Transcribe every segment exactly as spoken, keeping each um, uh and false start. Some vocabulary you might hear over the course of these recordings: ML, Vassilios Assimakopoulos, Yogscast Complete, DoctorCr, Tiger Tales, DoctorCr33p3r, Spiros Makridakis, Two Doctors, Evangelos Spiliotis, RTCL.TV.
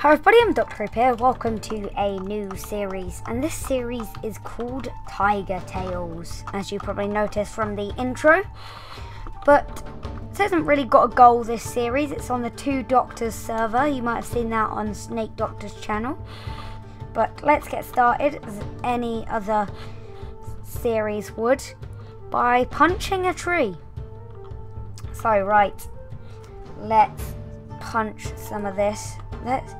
Hi everybody, I'm DoctorCr here, welcome to a new series, and this series is called Tiger Tales, as you probably noticed from the intro. But it hasn't really got a goal, this series. It's on the Two Doctors server. You might have seen that on Snake Doctor's channel. But let's get started, as any other series would, by punching a tree. So right, let's punch some of this. Let's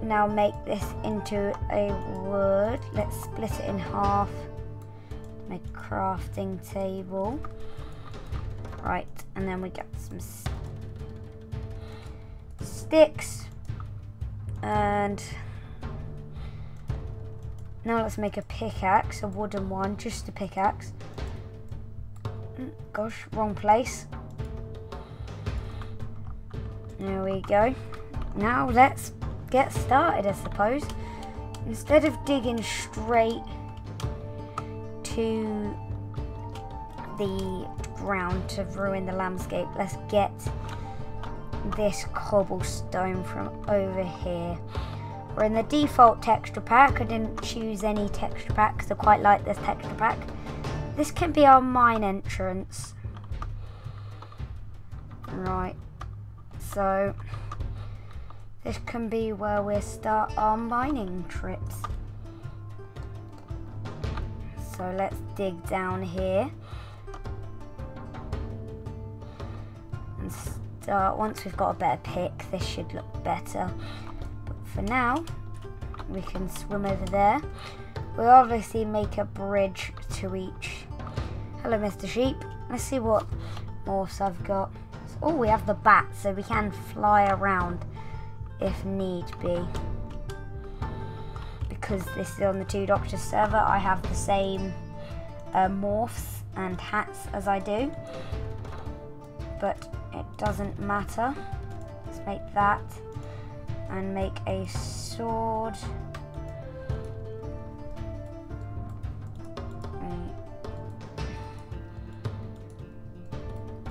now make this into a wood. Let's split it in half. My crafting table. Right, and then we get some sticks. And now let's make a pickaxe, a wooden one, just a pickaxe. Gosh, wrong place. There we go. Now let's get started, I suppose. Instead of digging straight to the ground to ruin the landscape, let's get this cobblestone from over here. We're in the default texture pack. I didn't choose any texture pack because I quite like this texture pack. This can be our mine entrance. Right. So, this can be where we start our mining trips. So let's dig down here. And start, once we've got a better pick, this should look better. But for now, we can swim over there. We'll obviously make a bridge to each. Hello, Mister Sheep. Let's see what morphs I've got. Oh, we have the bat, so we can fly around if need be. Because this is on the Two Doctors server, I have the same uh, morphs and hats as I do. But it doesn't matter. Let's make that. And make a sword.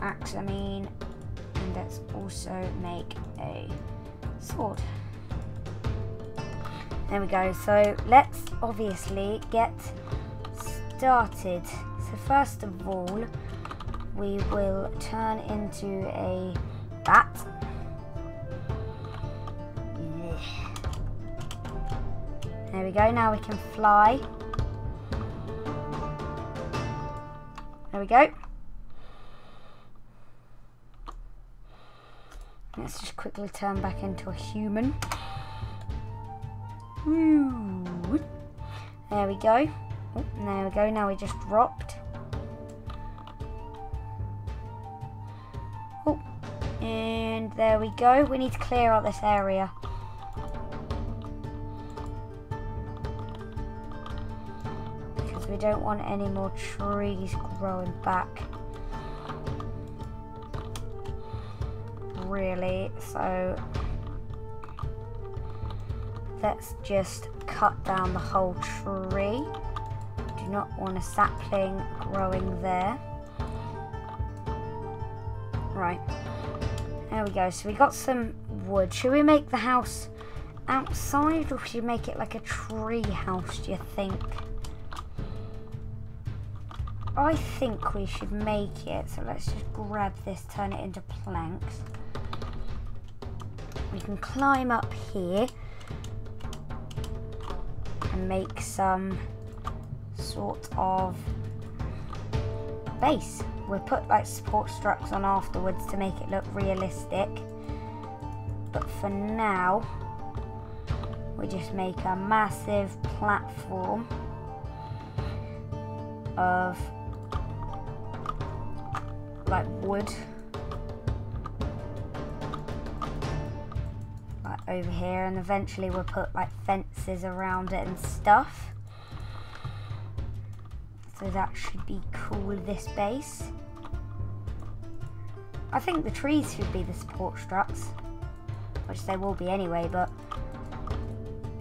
Axe, I mean. Let's also make a sword. There we go. So let's obviously get started. So first of all, we will turn into a bat. There we go. Now we can fly. There we go. Let's just quickly turn back into a human. Ooh. There we go. Oh, there we go. Now we just dropped. Oh, and there we go. We need to clear out this area. Because we don't want any more trees growing back. Really, so let's just cut down the whole tree. Do not want a sapling growing there. Right, there we go. So we got some wood. Should we make the house outside, or should we make it like a tree house, do you think? I think we should make it. So let's just grab this, turn it into planks. We can climb up here and make some sort of base. We'll put like support structures on afterwards to make it look realistic. But for now, we just make a massive platform of like wood. Over here, and eventually we'll put like fences around it and stuff, so that should be cool. This base, I think the trees should be the support struts, which they will be anyway, but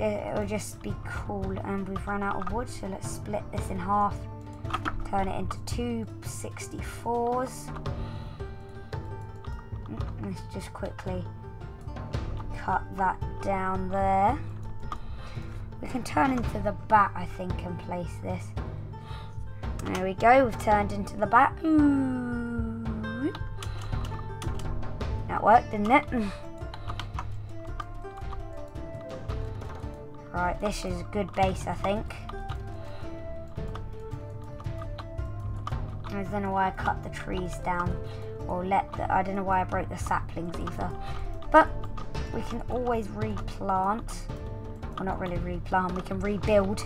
it will just be cool. And we've run out of wood, so let's split this in half, turn it into two sixty-fours. Let's just quickly cut that down there. We can turn into the bat, I think, and place this. There we go, we've turned into the bat. Ooh. That worked, didn't it? Right, this is a good base, I think. I don't know why I cut the trees down, or let the, I don't know why I broke the saplings either. But we can always replant. Well, not really replant, we can rebuild.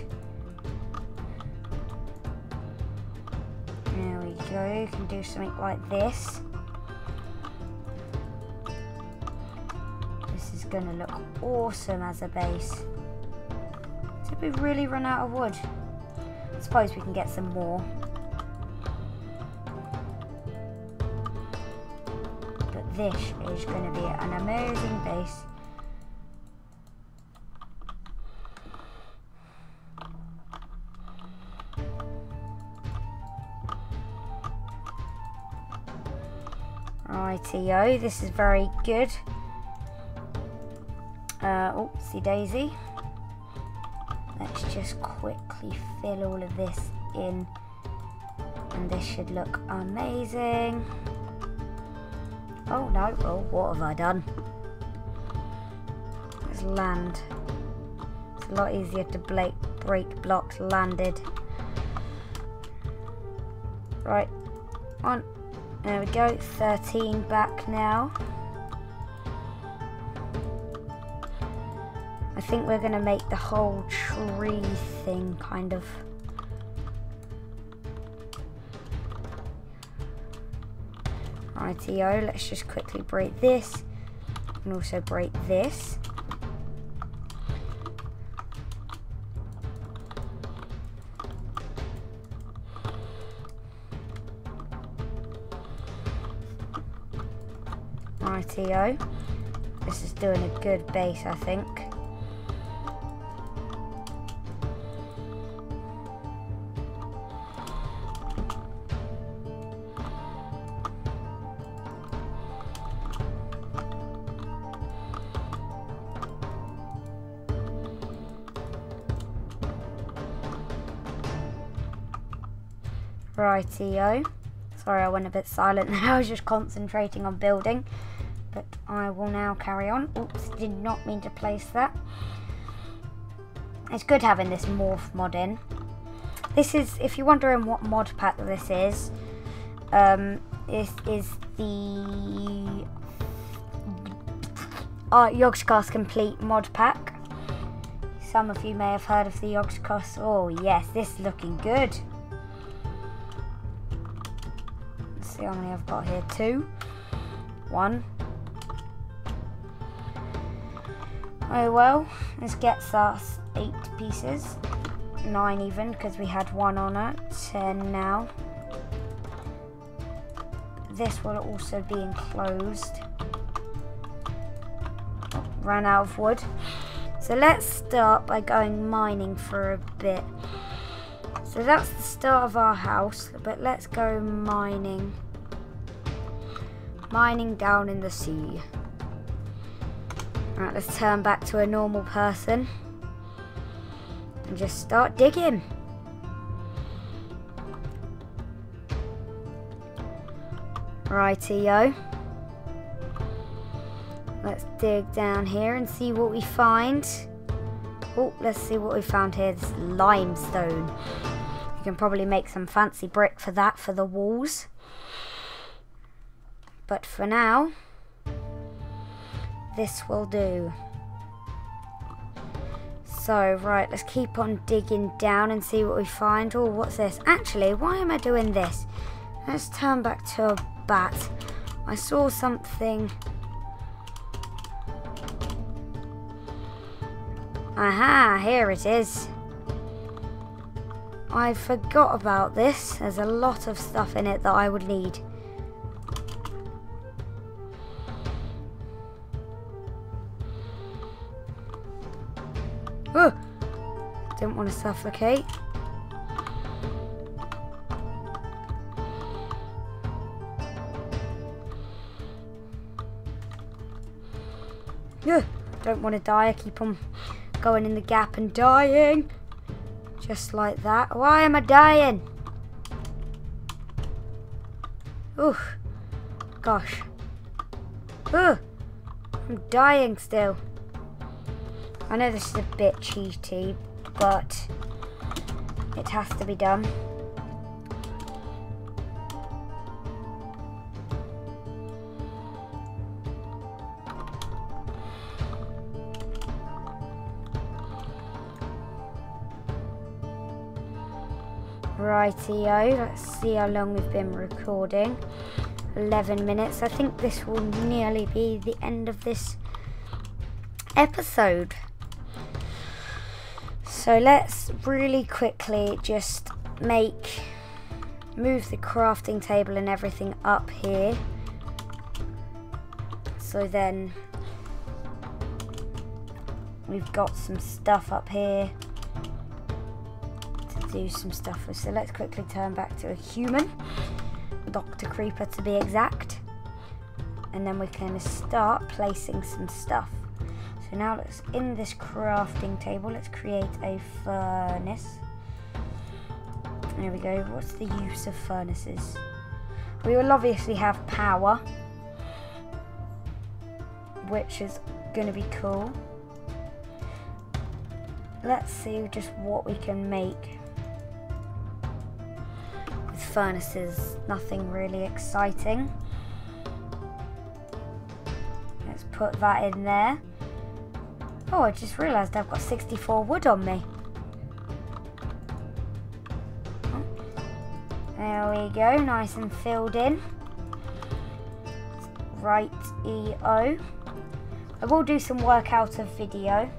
There we go, you can do something like this. This is going to look awesome as a base. Did we really run out of wood? I suppose we can get some more. But this is going to be an amazing base. Rightio, this is very good. Uh, oopsie daisy. Let's just quickly fill all of this in, and this should look amazing. Oh no, oh, what have I done? It's land. It's a lot easier to break, break blocks landed. Right, on. There we go, thirteen back now. I think we're going to make the whole tree thing, kind of. Rightio, let's just quickly break this, and also break this. Rightio, this is doing a good base, I think. Rightio. Sorry, I went a bit silent now. I was just concentrating on building. But I will now carry on. Oops, did not mean to place that. It's good having this morph mod in. This is, if you're wondering what mod pack this is, um, this is the uh, Yogscast Complete mod pack. Some of you may have heard of the Yogscast. Oh yes, this is looking good. See how many I've got here. Two. One. Oh well, this gets us eight pieces. Nine even, because we had one on it. Ten now. This will also be enclosed. Oh, ran out of wood. So let's start by going mining for a bit. So that's the start of our house, but let's go mining. Mining down in the sea. Alright, let's turn back to a normal person and just start digging. Rightio. Let's dig down here and see what we find. Oh, let's see what we found here. This limestone. You can probably make some fancy brick for that, for the walls. But for now, this will do. So, right, let's keep on digging down and see what we find. Oh, what's this? Actually, why am I doing this? Let's turn back to a bat. I saw something. Aha, here it is. I forgot about this. There's a lot of stuff in it that I would need. Oh, didn't want to suffocate. Yeah. Don't want to die. I keep on going in the gap and dying. Just like that. Why am I dying? Oof. Gosh. Ooh. I'm dying still. I know this is a bit cheaty, but it has to be done. Rightio, let's see how long we've been recording. eleven minutes. I think this will nearly be the end of this episode. So let's really quickly just make, move the crafting table and everything up here. So then we've got some stuff up here to do some stuff with. So let's quickly turn back to a human, Doctor Creeper to be exact. And then we're going to start placing some stuff. So now let's, in this crafting table, let's create a furnace. There we go. What's the use of furnaces? We will obviously have power, which is going to be cool. Let's see just what we can make with furnaces. Nothing really exciting. Let's put that in there. Oh, I just realised I've got sixty-four wood on me. There we go, nice and filled in. Right-E-O. I will do some work out of video.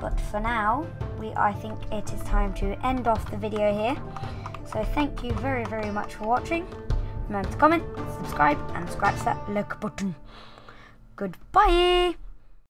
But for now, we I think it is time to end off the video here. So thank you very, very much for watching. Remember to comment, subscribe, and scratch that like button. Goodbye!